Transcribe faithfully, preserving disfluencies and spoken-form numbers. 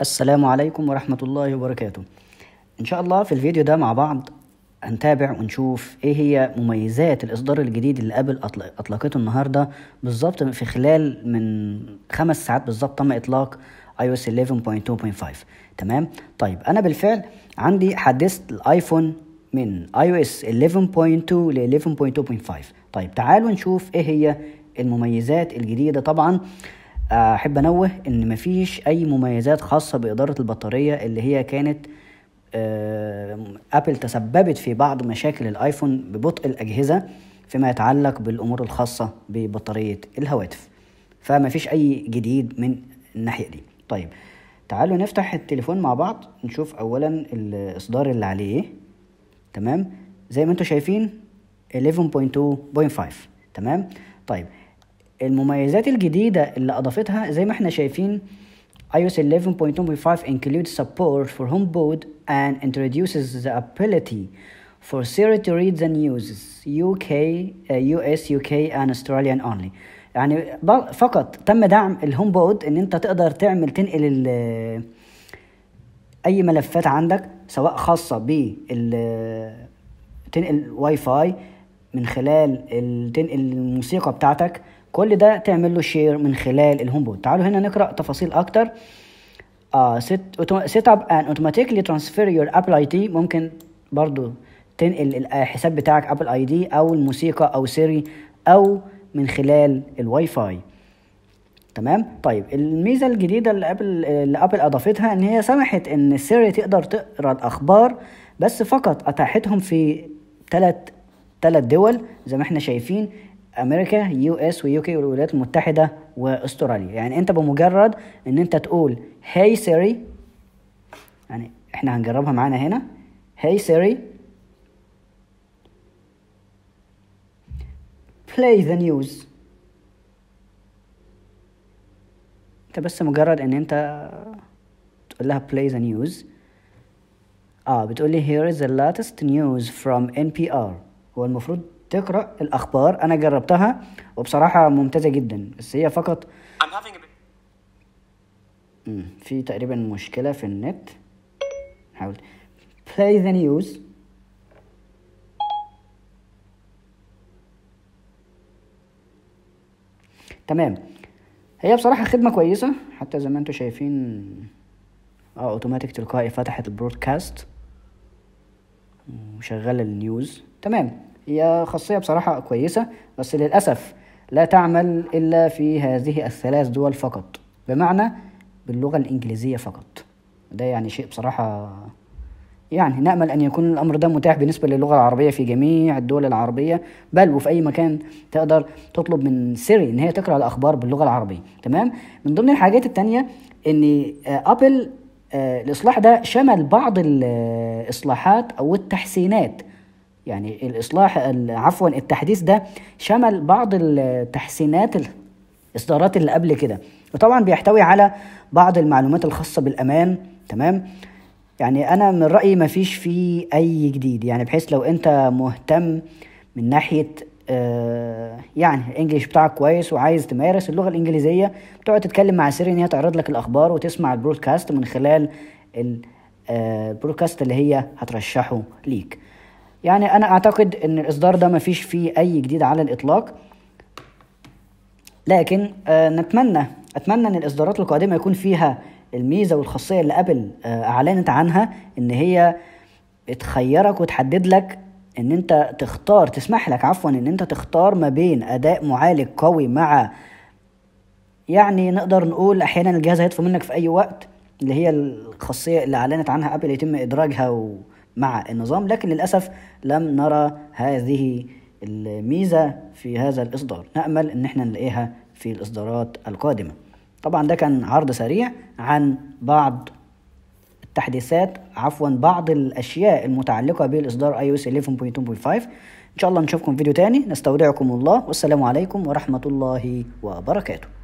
السلام عليكم ورحمة الله وبركاته. إن شاء الله في الفيديو ده مع بعض هنتابع ونشوف إيه هي مميزات الإصدار الجديد اللي أبل أطلقته النهاردة بالظبط في خلال من خمس ساعات بالظبط تم إطلاق iOS eleven point two point five. تمام؟ طيب أنا بالفعل عندي حدثت الآيفون من iOS eleven point two ل eleven point two point five. طيب تعالوا نشوف إيه هي المميزات الجديدة. طبعًا أحب أنوه إن مفيش أي مميزات خاصة بإدارة البطارية اللي هي كانت أبل تسببت في بعض مشاكل الآيفون ببطء الأجهزة فيما يتعلق بالأمور الخاصة ببطارية الهواتف، فمفيش أي جديد من الناحية دي. طيب تعالوا نفتح التليفون مع بعض نشوف أولا الإصدار اللي عليه. تمام، زي ما انتوا شايفين eleven point two point five. تمام، طيب المميزات الجديدة اللي أضافتها زي ما احنا شايفين iOS eleven point two point five includes support for homeboud and introduces the ability for Siri to read the news U K, uh, U S, U K and Australian only. يعني فقط تم دعم الهومبود ان انت تقدر تعمل تنقل اي ملفات عندك سواء خاصة ب تنقل واي فاي، من خلال تنقل الموسيقى بتاعتك، كل ده تعمل له شير من خلال الهومبود. تعالوا هنا نقرأ تفاصيل أكتر. uh, set, set up and automatically transfer your Apple آي دي. ممكن برضو تنقل الحساب بتاعك Apple آي دي أو الموسيقى أو سيري أو من خلال الواي فاي. تمام، طيب الميزة الجديدة اللي أبل, اللي أبل أضافتها إن هي سمحت إن سيري تقدر تقرأ الأخبار، بس فقط أتاحتهم في ثلاث ثلاث دول زي ما احنا شايفين: امريكا، يو اس، ويوكي، والولايات المتحده، واستراليا. يعني انت بمجرد ان انت تقول هاي سيري، يعني احنا هنجربها معانا هنا، هاي سيري بلاي ذا نيوز. انت بس مجرد ان انت تقول لها بلاي ذا نيوز، اه بتقول لي هير از ذا لاتست نيوز فروم إن بي آر. هو المفروض تقرأ الأخبار. أنا جربتها وبصراحة ممتازة جدا، بس هي فقط امم في تقريبا مشكلة في النت. حاول play the news. تمام، هي بصراحة خدمة كويسة، حتى زي ما انتوا شايفين اه اوتوماتيك تلقائي فتحت البرودكاست وشغل النيوز. تمام، هي خاصية بصراحة كويسة، بس للأسف لا تعمل إلا في هذه الثلاث دول فقط، بمعنى باللغة الإنجليزية فقط. ده يعني شيء بصراحة، يعني نأمل أن يكون الأمر ده متاح بالنسبة للغة العربية في جميع الدول العربية، بل وفي أي مكان تقدر تطلب من سيري إن هي تقرأ الأخبار باللغة العربية. تمام، من ضمن الحاجات التانية إن أبل الإصلاح ده شمل بعض الإصلاحات أو التحسينات، يعني الإصلاح عفوا التحديث ده شمل بعض التحسينات الإصدارات اللي قبل كده، وطبعا بيحتوي على بعض المعلومات الخاصة بالأمان. تمام، يعني أنا من رأيي ما فيش فيه أي جديد، يعني بحيث لو أنت مهتم من ناحية آه يعني الإنجليش بتاعك كويس وعايز تمارس اللغة الإنجليزية، بتقعد تتكلم مع سيري إن هي تعرض لك الأخبار وتسمع البرودكاست من خلال البرودكاست اللي هي هترشحه ليك. يعني أنا أعتقد إن الإصدار ده مفيش فيه أي جديد على الإطلاق، لكن آه نتمنى أتمنى إن الإصدارات القادمة يكون فيها الميزة والخاصية اللي أبل آه أعلنت عنها، إن هي تخيرك وتحدد لك إن أنت تختار، تسمح لك عفوا إن أنت تختار ما بين أداء معالج قوي مع، يعني نقدر نقول أحيانا الجهاز هيطفو منك في أي وقت، اللي هي الخاصية اللي أعلنت عنها أبل يتم إدراجها و مع النظام، لكن للأسف لم نرى هذه الميزة في هذا الإصدار. نأمل إن احنا نلاقيها في الإصدارات القادمة. طبعا ده كان عرض سريع عن بعض التحديثات، عفوا بعض الأشياء المتعلقة بالإصدار iOS eleven point two point five. إن شاء الله نشوفكم فيديو تاني، نستودعكم الله والسلام عليكم ورحمة الله وبركاته.